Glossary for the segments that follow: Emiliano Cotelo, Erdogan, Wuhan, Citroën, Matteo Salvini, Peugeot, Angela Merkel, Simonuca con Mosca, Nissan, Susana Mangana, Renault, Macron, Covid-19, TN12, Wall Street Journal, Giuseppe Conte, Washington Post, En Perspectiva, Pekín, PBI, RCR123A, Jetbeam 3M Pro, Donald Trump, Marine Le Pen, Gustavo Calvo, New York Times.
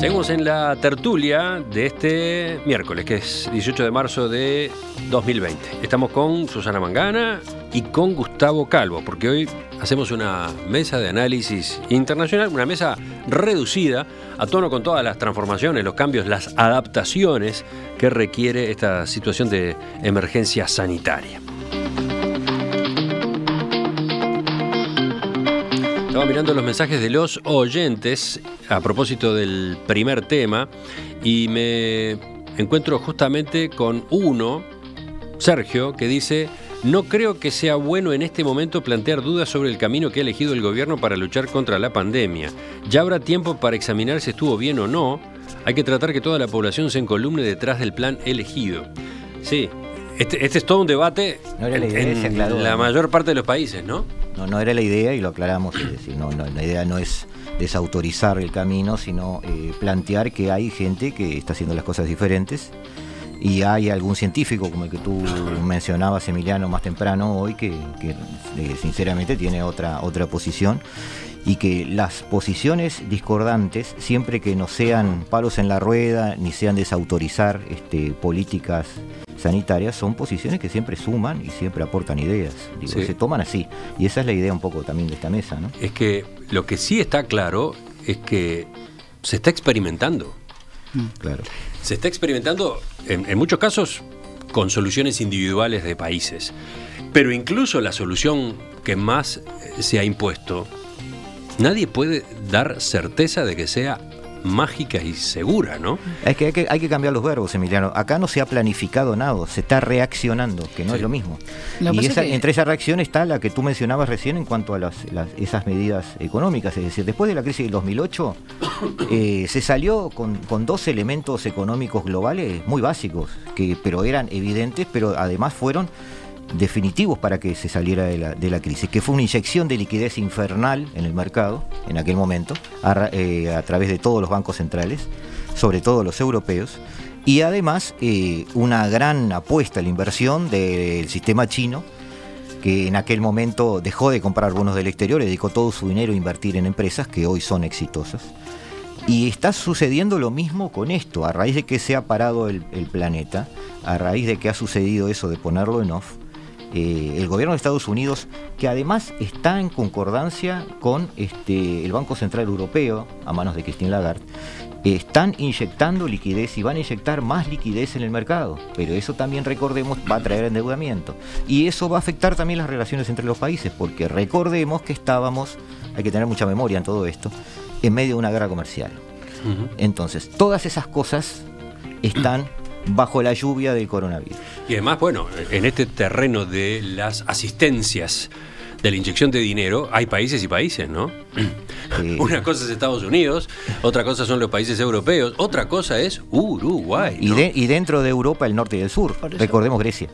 Seguimos en la tertulia de este miércoles, que es 18 de marzo de 2020. Estamos con Susana Mangana y con Gustavo Calvo, porque hoy hacemos una mesa de análisis internacional, una mesa reducida, a tono con todas las transformaciones, los cambios, las adaptaciones que requiere esta situación de emergencia sanitaria. Estaba mirando los mensajes de los oyentes a propósito del primer tema y me encuentro justamente con uno, Sergio, que dice: no creo que sea bueno en este momento plantear dudas sobre el camino que ha elegido el gobierno para luchar contra la pandemia. Ya habrá tiempo para examinar si estuvo bien o no. Hay que tratar que toda la población se encolumne detrás del plan elegido. Sí. Este es todo un debate en la mayor parte de los países, ¿no? No era la idea, y lo aclaramos, es decir, la idea no es desautorizar el camino, sino plantear que hay gente que está haciendo las cosas diferentes, y hay algún científico, como el que tú mencionabas, Emiliano, más temprano hoy, que sinceramente tiene otra posición, y que las posiciones discordantes, siempre que no sean palos en la rueda, ni sean desautorizar políticas sanitarias, son posiciones que siempre suman y siempre aportan ideas. Digo, sí. Se toman así. Y esa es la idea un poco también de esta mesa, ¿no? Es que lo que sí está claro es que se está experimentando. Claro. Se está experimentando, en muchos casos, con soluciones individuales de países. Pero incluso la solución que más se ha impuesto, nadie puede dar certeza de que sea mágica y segura, ¿no? Es que hay que cambiar los verbos, Emiliano. Acá no se ha planificado nada, se está reaccionando, que no sí. Es lo mismo. Y entre esa reacción está la que tú mencionabas recién en cuanto a esas medidas económicas. Es decir, después de la crisis del 2008, se salió con dos elementos económicos globales muy básicos, pero eran evidentes, pero además fueron definitivos para que se saliera de la crisis, que fue una inyección de liquidez infernal en el mercado en aquel momento, a través de todos los bancos centrales, sobre todo los europeos, y además una gran apuesta a la inversión del sistema chino, que en aquel momento dejó de comprar bonos del exterior y dedicó todo su dinero a invertir en empresas que hoy son exitosas. Y está sucediendo lo mismo con esto, a raíz de que se ha parado el planeta, a raíz de que ha sucedido eso de ponerlo en off. El gobierno de Estados Unidos, que además está en concordancia con el Banco Central Europeo, a manos de Christine Lagarde, están inyectando liquidez y van a inyectar más liquidez en el mercado. Pero eso también, recordemos, va a traer endeudamiento. Y eso va a afectar también las relaciones entre los países, porque recordemos que estábamos, hay que tener mucha memoria en todo esto, en medio de una guerra comercial. Entonces, todas esas cosas están bajo la lluvia del coronavirus. Y además, bueno, en este terreno de las asistencias, de la inyección de dinero, hay países y países, ¿no? Una cosa es Estados Unidos, otra cosa son los países europeos, otra cosa es Uruguay, ¿no? Y dentro de Europa, el norte y el sur. Por eso, recordemos Grecia.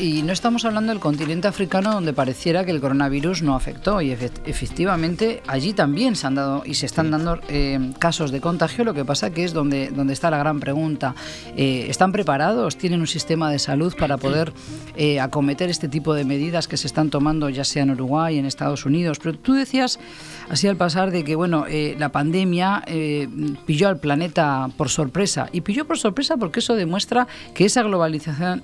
Y no estamos hablando del continente africano, donde pareciera que el coronavirus no afectó, y efectivamente allí también se han dado y se están dando casos de contagio. Lo que pasa que es donde está la gran pregunta. ¿Están preparados? ¿Tienen un sistema de salud para poder acometer este tipo de medidas que se están tomando, ya sea en Uruguay, en Estados Unidos? Pero tú decías, así al pasar, de que bueno, la pandemia pilló al planeta por sorpresa, y pilló por sorpresa porque eso demuestra que esa globalización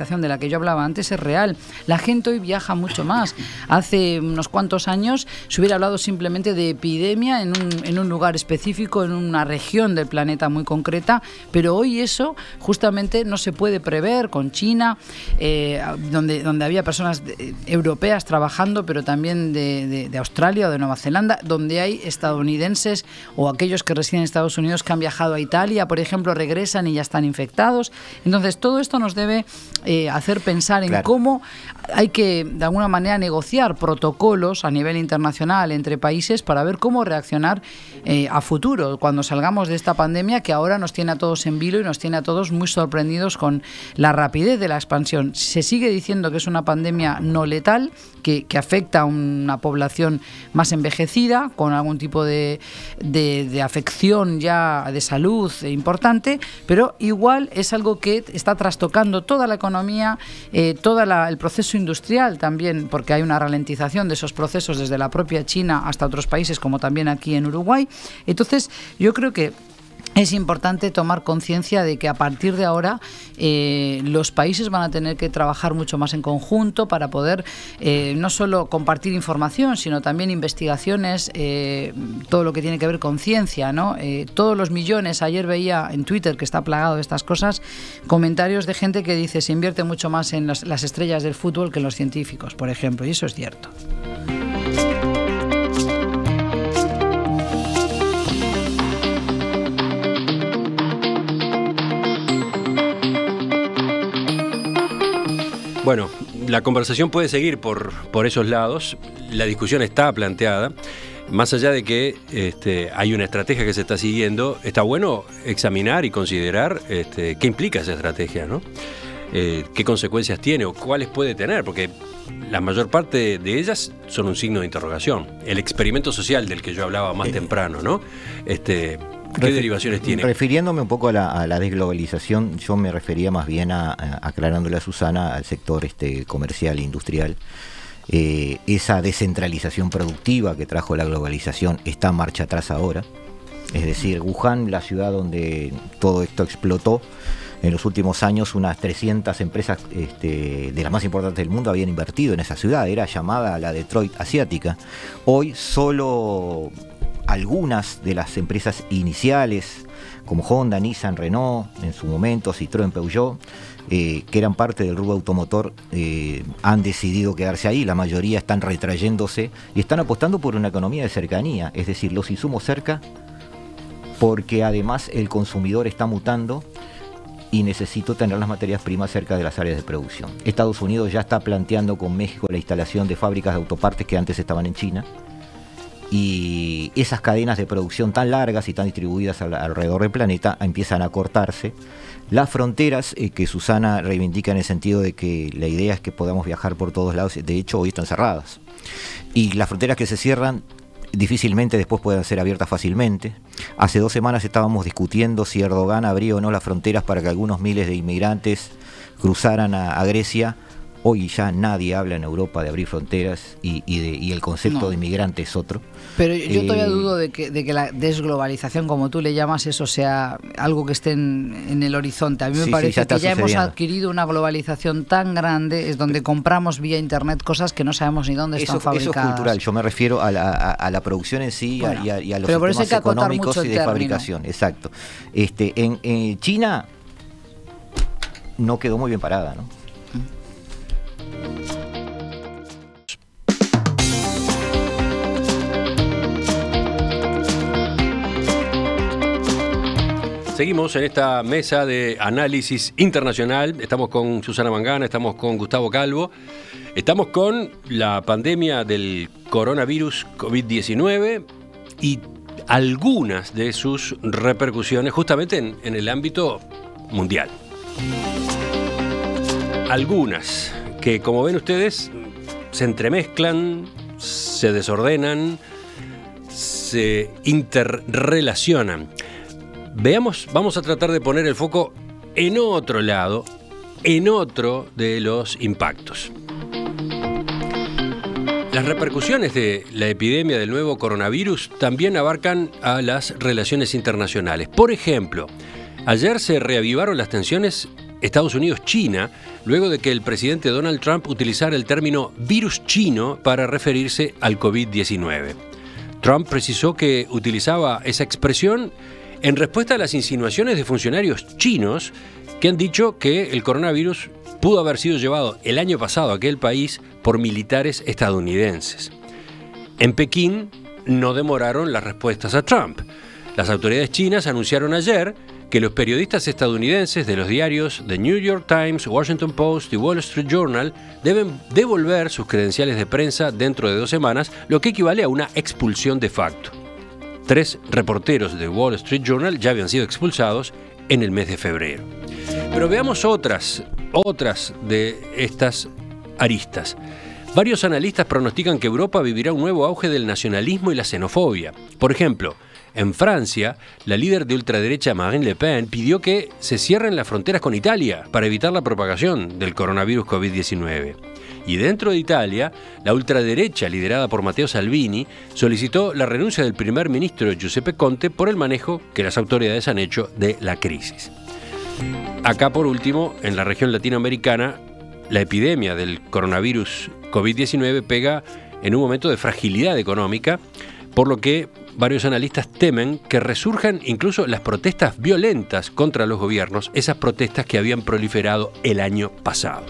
de la que yo hablaba antes es real. La gente hoy viaja mucho más. Hace unos cuantos años se hubiera hablado simplemente de epidemia en un lugar específico, en una región del planeta muy concreta, pero hoy eso justamente no se puede prever con China, donde había personas europeas trabajando, pero también de Australia o de Nueva Zelanda, donde hay estadounidenses o aquellos que residen en Estados Unidos que han viajado a Italia, por ejemplo, regresan y ya están infectados. Entonces, todo esto nos debe hacer pensar en cómo hay que, de alguna manera, negociar protocolos a nivel internacional entre países para ver cómo reaccionar a futuro, cuando salgamos de esta pandemia, que ahora nos tiene a todos en vilo y nos tiene a todos muy sorprendidos con la rapidez de la expansión. Se sigue diciendo que es una pandemia no letal, que afecta a una población más más envejecida, con algún tipo de afección ya de salud importante, pero igual es algo que está trastocando toda la economía, todo el proceso industrial también, porque hay una ralentización de esos procesos desde la propia China hasta otros países, como también aquí en Uruguay. Entonces, yo creo que es importante tomar conciencia de que a partir de ahora los países van a tener que trabajar mucho más en conjunto para poder no solo compartir información, sino también investigaciones, todo lo que tiene que ver con ciencia, ¿no? Todos los millones, ayer veía en Twitter, que está plagado de estas cosas, comentarios de gente que dice se invierte mucho más en las estrellas del fútbol que en los científicos, por ejemplo, y eso es cierto. Bueno, la conversación puede seguir por esos lados, la discusión está planteada, más allá de que hay una estrategia que se está siguiendo, está bueno examinar y considerar qué implica esa estrategia, ¿no? Qué consecuencias tiene o cuáles puede tener, porque la mayor parte de ellas son un signo de interrogación. El experimento social del que yo hablaba más temprano, ¿no? ¿Qué derivaciones tiene? Refiriéndome un poco a la desglobalización, yo me refería más bien aclarándole a Susana al sector comercial e industrial. Esa descentralización productiva que trajo la globalización está marcha atrás ahora. Es decir, Wuhan, la ciudad donde todo esto explotó, en los últimos años unas 300 empresas de las más importantes del mundo habían invertido en esa ciudad. Era llamada la Detroit asiática. Hoy solo algunas de las empresas iniciales, como Honda, Nissan, Renault, en su momento, Citroën, Peugeot, que eran parte del rubro automotor, han decidido quedarse ahí. La mayoría están retrayéndose y están apostando por una economía de cercanía, es decir, los insumos cerca, porque además el consumidor está mutando y necesito tener las materias primas cerca de las áreas de producción. Estados Unidos ya está planteando con México la instalación de fábricas de autopartes que antes estaban en China. Y esas cadenas de producción tan largas y tan distribuidas alrededor del planeta empiezan a cortarse. Las fronteras que Susana reivindica en el sentido de que la idea es que podamos viajar por todos lados, de hecho hoy están cerradas. Y las fronteras que se cierran difícilmente después pueden ser abiertas fácilmente. Hace 2 semanas estábamos discutiendo si Erdogan abría o no las fronteras para que algunos miles de inmigrantes cruzaran a Grecia. Hoy ya nadie habla en Europa de abrir fronteras y el concepto de inmigrante es otro. Pero yo todavía dudo de que la desglobalización, como tú le llamas, eso sea algo que esté en el horizonte. A mí me parece que ya hemos adquirido una globalización tan grande, es donde compramos vía internet cosas que no sabemos ni dónde están fabricadas. Eso es cultural, yo me refiero a la producción en sí, bueno, y a los sistemas económicos y de fabricación. Exacto. En China no quedó muy bien parada, ¿no? Seguimos en esta mesa de análisis internacional. Estamos con Susana Mangana, estamos con Gustavo Calvo, estamos con la pandemia del coronavirus COVID-19 y algunas de sus repercusiones justamente en el ámbito mundial. Algunas que, como ven ustedes, se entremezclan, se desordenan, se interrelacionan. Veamos, vamos a tratar de poner el foco en otro lado, en otro de los impactos. Las repercusiones de la epidemia del nuevo coronavirus también abarcan a las relaciones internacionales. Por ejemplo, ayer se reavivaron las tensiones Estados Unidos-China, luego de que el presidente Donald Trump utilizara el término virus chino para referirse al COVID-19. Trump precisó que utilizaba esa expresión en respuesta a las insinuaciones de funcionarios chinos que han dicho que el coronavirus pudo haber sido llevado el año pasado a aquel país por militares estadounidenses. En Pekín no demoraron las respuestas a Trump. Las autoridades chinas anunciaron ayer que los periodistas estadounidenses de los diarios The New York Times, Washington Post y Wall Street Journal deben devolver sus credenciales de prensa dentro de 2 semanas, lo que equivale a una expulsión de facto. 3 reporteros de Wall Street Journal ya habían sido expulsados en el mes de febrero. Pero veamos otras de estas aristas. Varios analistas pronostican que Europa vivirá un nuevo auge del nacionalismo y la xenofobia. Por ejemplo, en Francia, la líder de ultraderecha Marine Le Pen pidió que se cierren las fronteras con Italia para evitar la propagación del coronavirus COVID-19. Y dentro de Italia, la ultraderecha liderada por Matteo Salvini solicitó la renuncia del primer ministro Giuseppe Conte por el manejo que las autoridades han hecho de la crisis. Acá, por último, en la región latinoamericana, la epidemia del coronavirus COVID-19 pega en un momento de fragilidad económica, por lo que varios analistas temen que resurjan incluso las protestas violentas contra los gobiernos, esas protestas que habían proliferado el año pasado.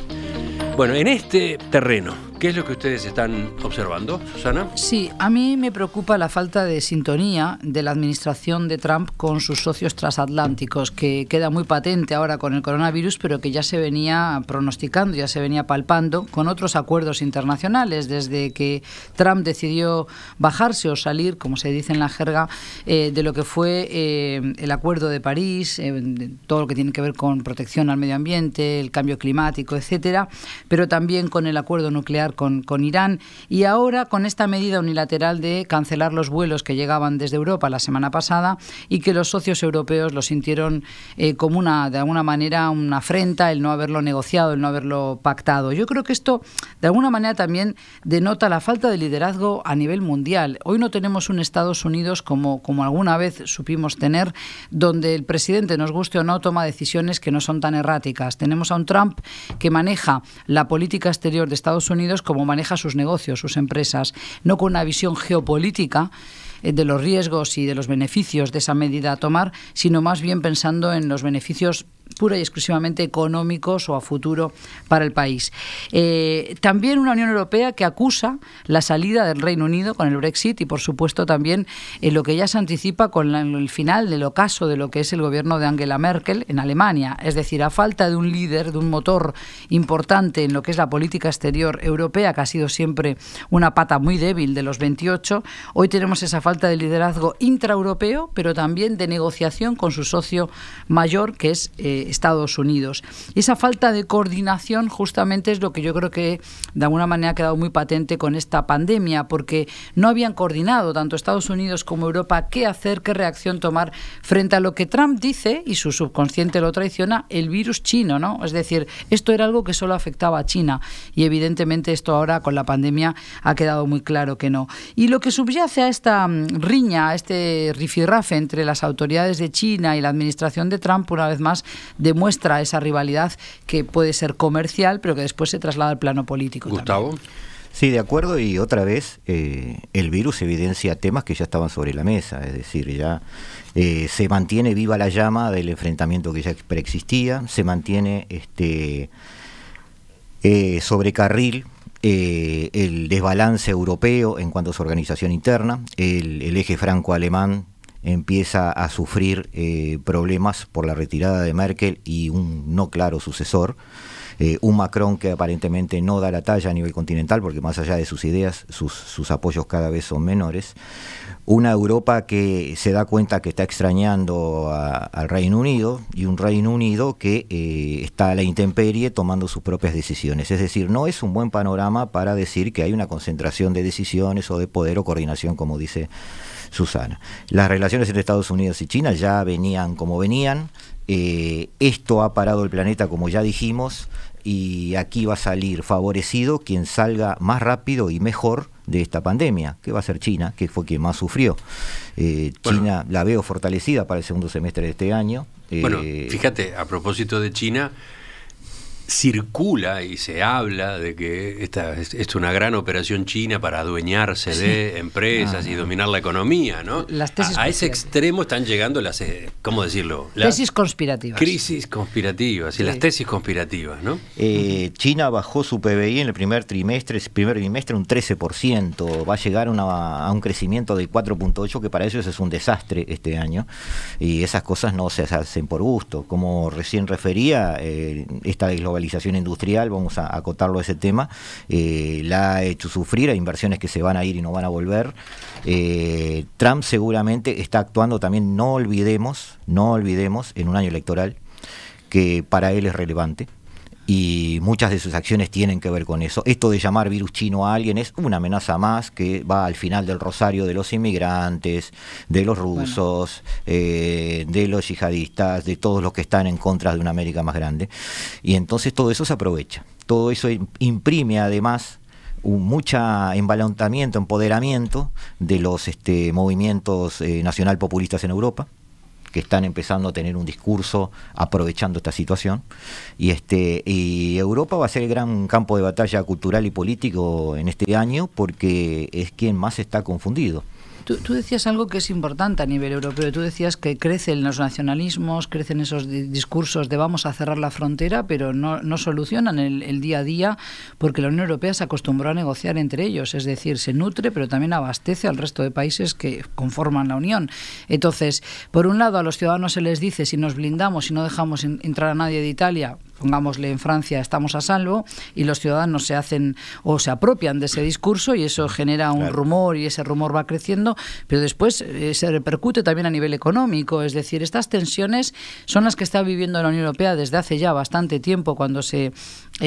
Bueno, en este terreno, ¿qué es lo que ustedes están observando, Susana? Sí, a mí me preocupa la falta de sintonía de la administración de Trump con sus socios transatlánticos, que queda muy patente ahora con el coronavirus, pero que ya se venía pronosticando, ya se venía palpando con otros acuerdos internacionales. Desde que Trump decidió bajarse o salir, como se dice en la jerga, de lo que fue el Acuerdo de París, de todo lo que tiene que ver con protección al medio ambiente, el cambio climático, etcétera, pero también con el acuerdo nuclear con Irán, y ahora con esta medida unilateral de cancelar los vuelos que llegaban desde Europa la semana pasada y que los socios europeos lo sintieron como de alguna manera una afrenta, el no haberlo negociado, el no haberlo pactado. Yo creo que esto de alguna manera también denota la falta de liderazgo a nivel mundial. Hoy no tenemos un Estados Unidos como alguna vez supimos tener, donde el presidente, nos guste o no, toma decisiones que no son tan erráticas. Tenemos a un Trump que maneja la política exterior de Estados Unidos como maneja sus negocios, sus empresas, no con una visión geopolítica de los riesgos y de los beneficios de esa medida a tomar, sino más bien pensando en los beneficios pura y exclusivamente económicos o a futuro para el país. También una Unión Europea que acusa la salida del Reino Unido con el Brexit y, por supuesto, también lo que ya se anticipa con el final del ocaso de lo que es el gobierno de Angela Merkel en Alemania. Es decir, a falta de un líder, de un motor importante en lo que es la política exterior europea, que ha sido siempre una pata muy débil de los 28, hoy tenemos esa falta de liderazgo intraeuropeo, pero también de negociación con su socio mayor, que es Estados Unidos. Esa falta de coordinación justamente es lo que yo creo que de alguna manera ha quedado muy patente con esta pandemia, porque no habían coordinado tanto Estados Unidos como Europa qué hacer, qué reacción tomar frente a lo que Trump dice, y su subconsciente lo traiciona, el virus chino, ¿no? Es decir, esto era algo que solo afectaba a China y evidentemente esto ahora con la pandemia ha quedado muy claro que no. Y lo que subyace a esta riña, a este rifirrafe entre las autoridades de China y la administración de Trump, una vez más, demuestra esa rivalidad que puede ser comercial, pero que después se traslada al plano político. Gustavo. También. Sí, de acuerdo, y otra vez el virus evidencia temas que ya estaban sobre la mesa, es decir, ya se mantiene viva la llama del enfrentamiento que ya preexistía, se mantiene sobre carril el desbalance europeo en cuanto a su organización interna, el eje franco-alemán empieza a sufrir problemas por la retirada de Merkel y un no claro sucesor, un Macron que aparentemente no da la talla a nivel continental porque más allá de sus ideas, sus apoyos cada vez son menores, una Europa que se da cuenta que está extrañando al Reino Unido y un Reino Unido que está a la intemperie tomando sus propias decisiones. Es decir, no es un buen panorama para decir que hay una concentración de decisiones o de poder o coordinación, como dice Susana. Las relaciones entre Estados Unidos y China ya venían como venían, esto ha parado el planeta como ya dijimos, y aquí va a salir favorecido quien salga más rápido y mejor de esta pandemia, que va a ser China, que fue quien más sufrió. China la veo fortalecida para el segundo semestre de este año. Bueno, fíjate, a propósito de China, circula y se habla de que esta es una gran operación china para adueñarse de empresas y dominar la economía, ¿no? Las tesis a ese extremo están llegando las, ¿cómo decirlo? Las tesis conspirativas. Crisis conspirativas y las tesis conspirativas, ¿no? China bajó su PBI en el primer trimestre un 13%, va a llegar a un crecimiento del 4.8%, que para ellos es un desastre este año, y esas cosas no se hacen por gusto. Como recién refería, esta desglobalización industrial, vamos a acotarlo a ese tema, la ha hecho sufrir, hay inversiones que se van a ir y no van a volver. Trump seguramente está actuando también, no olvidemos, en un año electoral, que para él es relevante. y muchas de sus acciones tienen que ver con eso. Esto de llamar virus chino a alguien es una amenaza más que va al final del rosario de los inmigrantes, de los rusos, de los yihadistas, de todos los que están en contra de una América más grande. Y entonces todo eso se aprovecha. Todo eso imprime además mucha embalontamiento, empoderamiento de los movimientos nacional populistas en Europa, que están empezando a tener un discurso aprovechando esta situación, y Europa va a ser el gran campo de batalla cultural y político en este año, porque es quien más está confundido. Tú decías algo que es importante a nivel europeo. Tú decías que crecen los nacionalismos, crecen esos discursos de vamos a cerrar la frontera, pero no solucionan el día a día, porque la Unión Europea se acostumbró a negociar entre ellos. Es decir, se nutre, pero también abastece al resto de países que conforman la Unión. Entonces, por un lado, a los ciudadanos se les dice, si nos blindamos, si no dejamos entrar a nadie de Italia, pongámosle en Francia, estamos a salvo, y los ciudadanos se hacen o se apropian de ese discurso y eso genera un rumor, y ese rumor va creciendo, pero después se repercute también a nivel económico. Es decir, estas tensiones son las que está viviendo la Unión Europea desde hace ya bastante tiempo, cuando se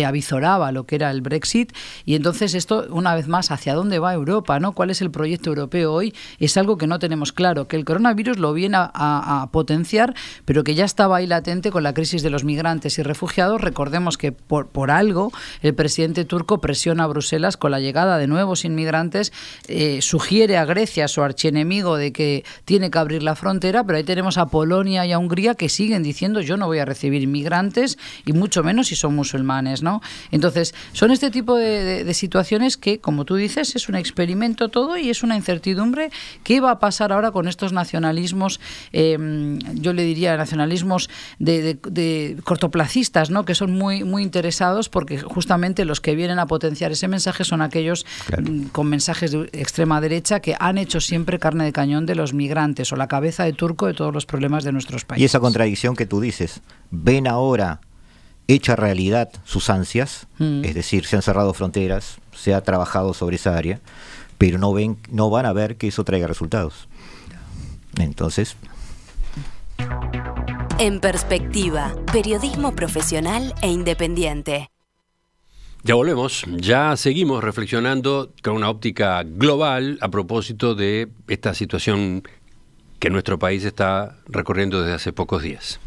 avizoraba lo que era el Brexit. Y entonces esto, una vez más, ¿hacia dónde va Europa? ¿No? ¿Cuál es el proyecto europeo hoy? Es algo que no tenemos claro, que el coronavirus lo viene a potenciar, pero que ya estaba ahí latente con la crisis de los migrantes y refugiados. Recordemos que por algo el presidente turco presiona a Bruselas con la llegada de nuevos inmigrantes, sugiere a Grecia, su archienemigo, de que tiene que abrir la frontera, pero ahí tenemos a Polonia y a Hungría que siguen diciendo yo no voy a recibir inmigrantes, y mucho menos si son musulmanes, ¿no? Entonces son este tipo de situaciones que, como tú dices, es un experimento todo y es una incertidumbre. ¿Qué va a pasar ahora con estos nacionalismos? Yo le diría nacionalismos de cortoplacistas, ¿no? Que son muy interesados, porque justamente los que vienen a potenciar ese mensaje son aquellos con mensajes de extrema derecha que han hecho siempre carne de cañón de los migrantes o la cabeza de turco de todos los problemas de nuestros países. Y esa contradicción que tú dices, ven ahora hecha realidad sus ansias, es decir, se han cerrado fronteras, se ha trabajado sobre esa área, pero no van a ver que eso traiga resultados. Entonces... En perspectiva, periodismo profesional e independiente. Ya volvemos, ya seguimos reflexionando con una óptica global a propósito de esta situación que nuestro país está recorriendo desde hace pocos días.